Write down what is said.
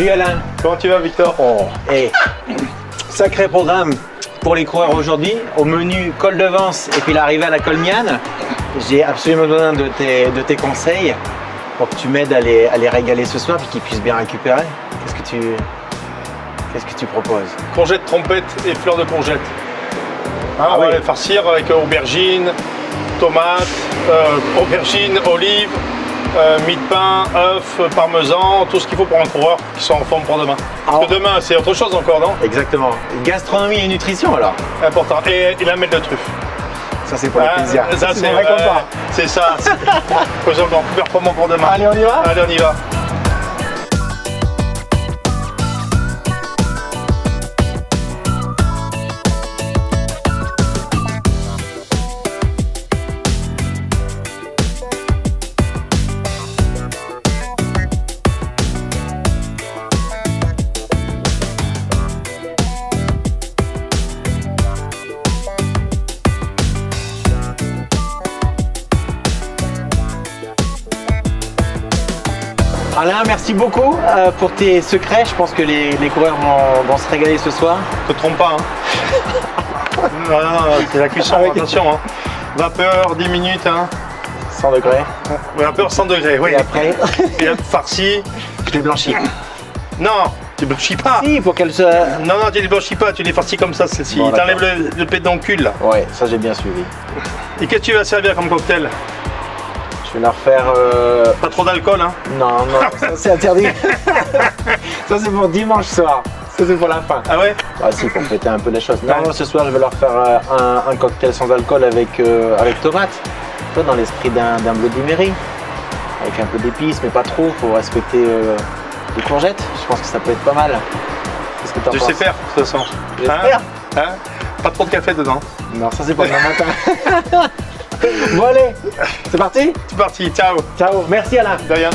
Salut Alain, comment tu vas Victor? Oh, hey. Sacré programme pour les coureurs aujourd'hui. Au menu col de Vence et puis l'arrivée à la col Miane. J'ai absolument besoin de tes conseils pour que tu m'aides à les régaler ce soir et qu'ils puissent bien récupérer. Qu'est-ce que tu proposes? Courgettes, trompettes et fleurs de courgettes. Hein, ah, on va les farcir avec aubergines, tomates, aubergines, olives, mie de pain, œufs, parmesan, tout ce qu'il faut pour un coureur qui soit en forme pour demain. Parce que demain, c'est autre chose encore, non? Exactement. Gastronomie et nutrition, alors. Important. Et la mêle de truffe. Ça, c'est pour le plaisir. Ça, c'est vrai qu'on part. C'est ça. Faisons encore plus performant pour demain. Allez, on y va? Allez, on y va. Alain, merci beaucoup pour tes secrets. Je pense que les coureurs vont se régaler ce soir. Ne te trompe pas. Hein. Non, c'est la cuisson, attention. Hein. Vapeur, 10 minutes. Hein. 100 degrés. Vapeur, 100 degrés, oui. Et après farci. Je les blanchis. Non, tu ne blanchis pas. Si, pour qu'elle se... Non, tu ne les blanchis pas, tu les farcis comme ça. Si, bon, t'enlèves le pédoncule là. Ouais, ça j'ai bien suivi. Et qu'est-ce que tu vas servir comme cocktail? Je vais la refaire... Pas trop d'alcool, hein? Non, non, ça c'est interdit. Ça c'est pour dimanche soir. Ça c'est pour la fin. Ah ouais? Ah si, pour fêter un peu les choses. Non, ouais. Moi, ce soir je vais leur faire un cocktail sans alcool avec tomate. Toi, dans l'esprit d'un Bloody Mary. Avec un peu d'épices, mais pas trop. Faut respecter les courgettes. Je pense que ça peut être pas mal. Qu'est-ce que t'en penses? Je sais faire, de toute façon. J'espère. Hein? Pas trop de café dedans. Non, ça c'est pour demain matin. Bon allez, c'est parti? C'est parti, ciao. Ciao, merci Alain. De rien.